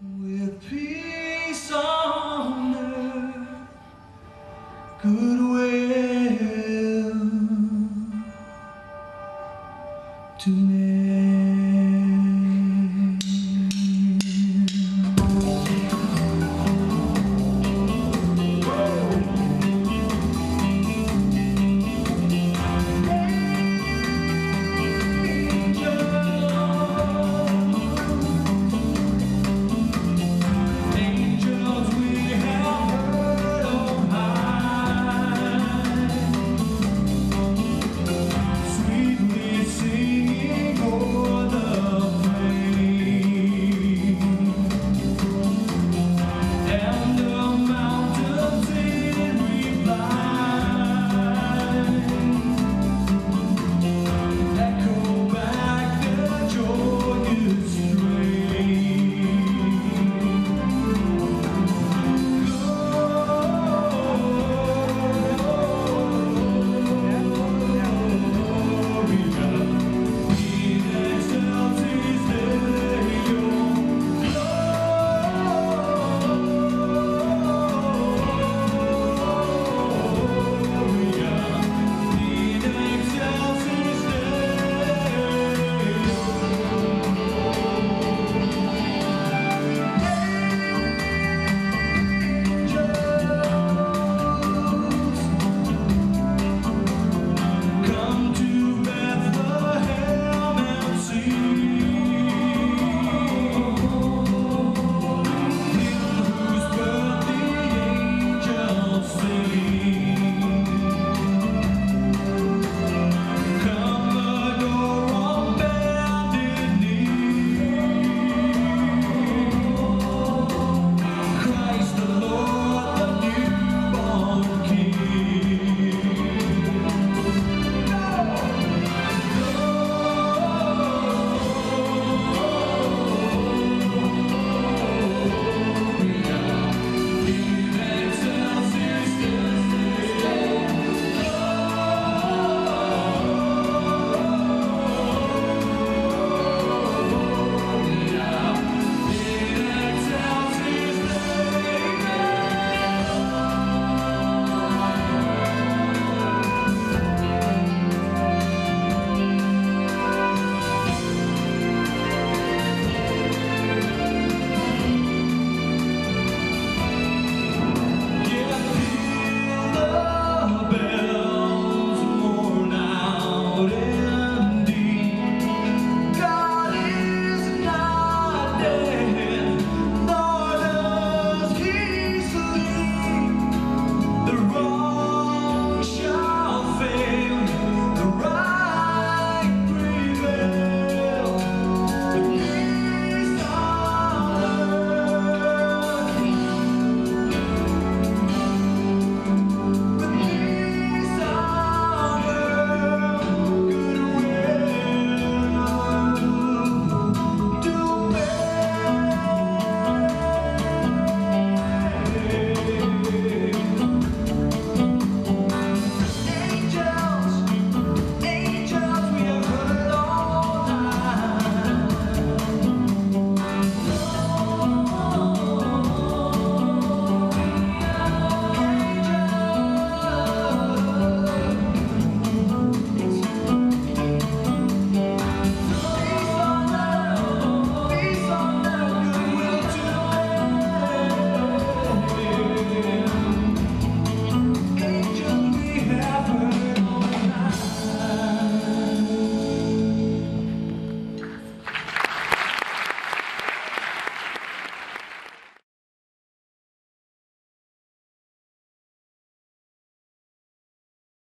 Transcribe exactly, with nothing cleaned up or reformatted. with peace.